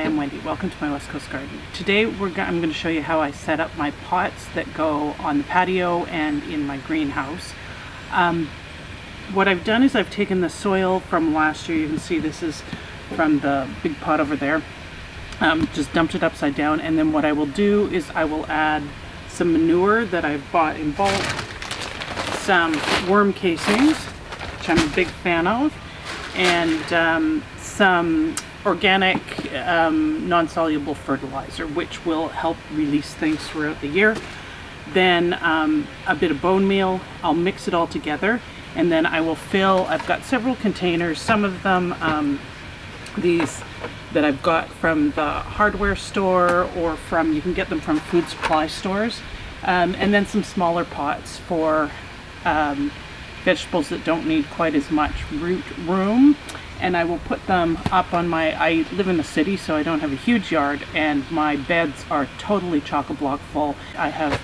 Hi, I'm Wendy. Welcome to my West Coast Garden. Today I'm going to show you how I set up my pots that go on the patio and in my greenhouse. What I've done is I've taken the soil from last year. You can see this is from the big pot over there. Just dumped it upside down, and then what I will do is I will add some manure that I've bought in bulk, some worm casings, which I'm a big fan of, and some organic non-soluble fertilizer, which will help release things throughout the year. Then a bit of bone meal. I'll mix it all together, and then I will fill. I've got several containers, some of them these that I've got from the hardware store, or from, you can get them from food supply stores, and then some smaller pots for vegetables that don't need quite as much root room. And I will put them up on my, I live in the city, so I don't have a huge yard, and my beds are totally chock-a-block full. I have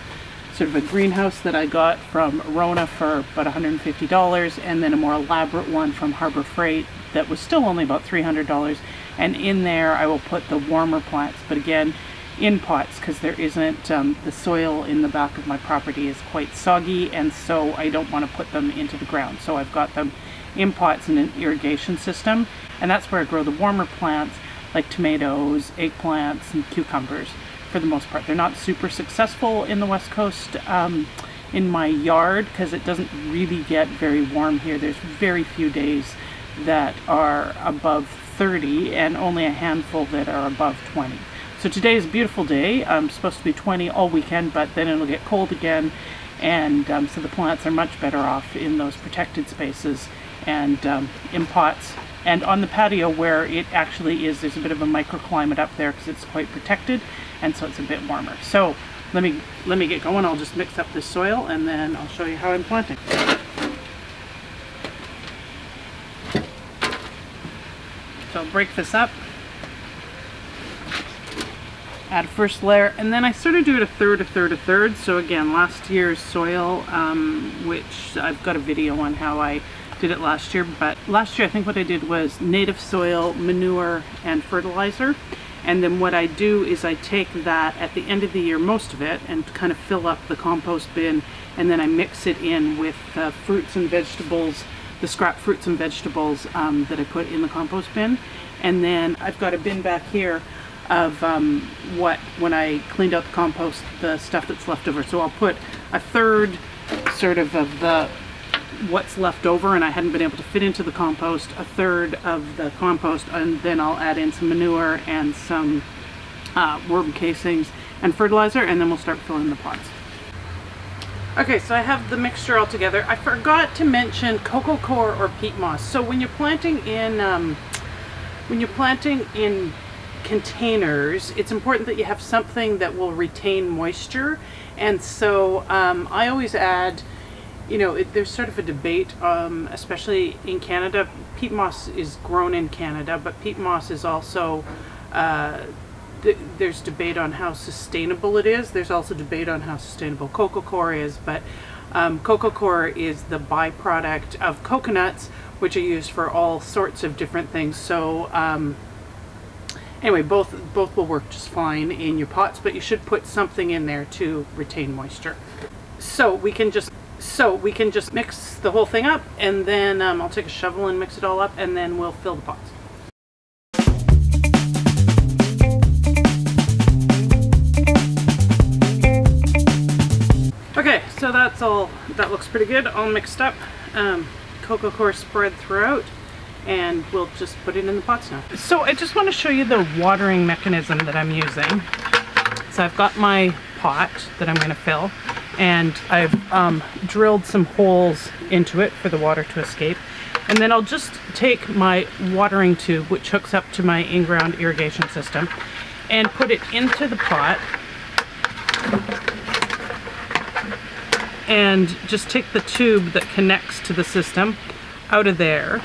sort of a greenhouse that I got from Rona for about $150, and then a more elaborate one from Harbor Freight that was still only about $300. And in there I will put the warmer plants, but again in pots, because there isn't, the soil in the back of my property is quite soggy, and so I don't want to put them into the ground. So I've got them in pots in an irrigation system, and that's where I grow the warmer plants like tomatoes, eggplants, and cucumbers for the most part. They're not super successful in the West Coast in my yard, because it doesn't really get very warm here. There's very few days that are above 30 and only a handful that are above 20. So today is a beautiful day. I'm supposed to be 20 all weekend, but then it'll get cold again, and so the plants are much better off in those protected spaces and in pots, and on the patio where it actually is, there's a bit of a microclimate up there because it's quite protected, and so it's a bit warmer. So let me get going. I'll just mix up this soil, and then I'll show you how I'm planting. So I'll break this up, add a first layer, and then I sort of do it a third, a third, a third. So again, last year's soil, which I've got a video on how I did it last year, but last year I think what I did was native soil, manure, and fertilizer. And then what I do is I take that at the end of the year, most of it, and kind of fill up the compost bin, and then I mix it in with fruits and vegetables, the scrap fruits and vegetables that I put in the compost bin. And then I've got a bin back here of when I cleaned out the compost, the stuff that's left over. So I'll put a third sort of the what's left over, and I hadn't been able to fit into the compost, a third of the compost, and then I'll add in some manure and some worm casings and fertilizer, and then we'll start filling the pots. Okay, so I have the mixture all together. I forgot to mention coco coir or peat moss. So when you're planting in containers, it's important that you have something that will retain moisture. And so I always add, you know, there's sort of a debate, especially in Canada. Peat moss is grown in Canada, but peat moss is also there's debate on how sustainable it is. There's also debate on how sustainable coco coir is, but coco coir is the byproduct of coconuts, which are used for all sorts of different things. So anyway, both will work just fine in your pots, but you should put something in there to retain moisture. So we can just mix the whole thing up, and then I'll take a shovel and mix it all up, and then we'll fill the pots. Okay, so that's all. That looks pretty good, all mixed up. Coco coir spread throughout, and we'll just put it in the pots now. So I just want to show you the watering mechanism that I'm using. So I've got my pot that I'm going to fill, and I've drilled some holes into it for the water to escape. And then I'll just take my watering tube, which hooks up to my in-ground irrigation system, and put it into the pot, and just take the tube that connects to the system out of there.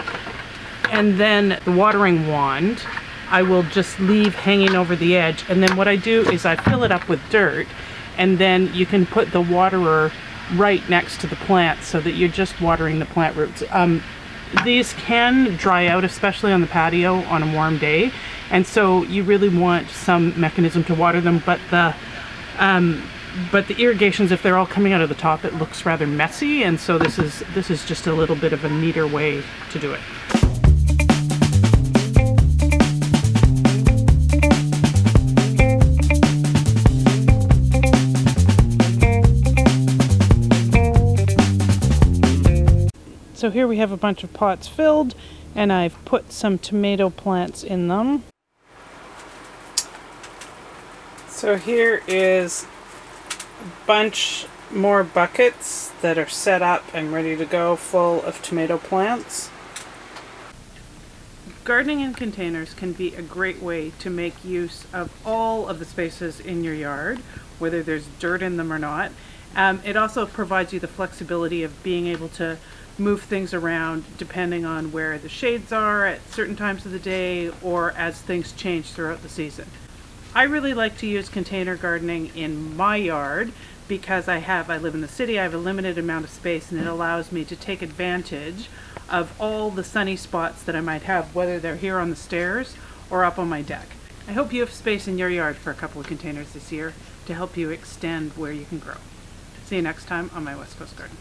And then the watering wand I will just leave hanging over the edge, and then what I do is I fill it up with dirt, and then you can put the waterer right next to the plant so that you're just watering the plant roots. These can dry out, especially on the patio on a warm day, and so you really want some mechanism to water them, but the irrigations, if they're all coming out of the top, it looks rather messy, and so this is just a little bit of a neater way to do it. So here we have a bunch of pots filled, and I've put some tomato plants in them. So here is a bunch more buckets that are set up and ready to go, full of tomato plants. Gardening in containers can be a great way to make use of all of the spaces in your yard, whether there's dirt in them or not. It also provides you the flexibility of being able to move things around depending on where the shades are at certain times of the day or as things change throughout the season. I really like to use container gardening in my yard because I live in the city, I have a limited amount of space, and it allows me to take advantage of all the sunny spots that I might have, whether they're here on the stairs or up on my deck. I hope you have space in your yard for a couple of containers this year to help you extend where you can grow. See you next time on my West Coast Garden.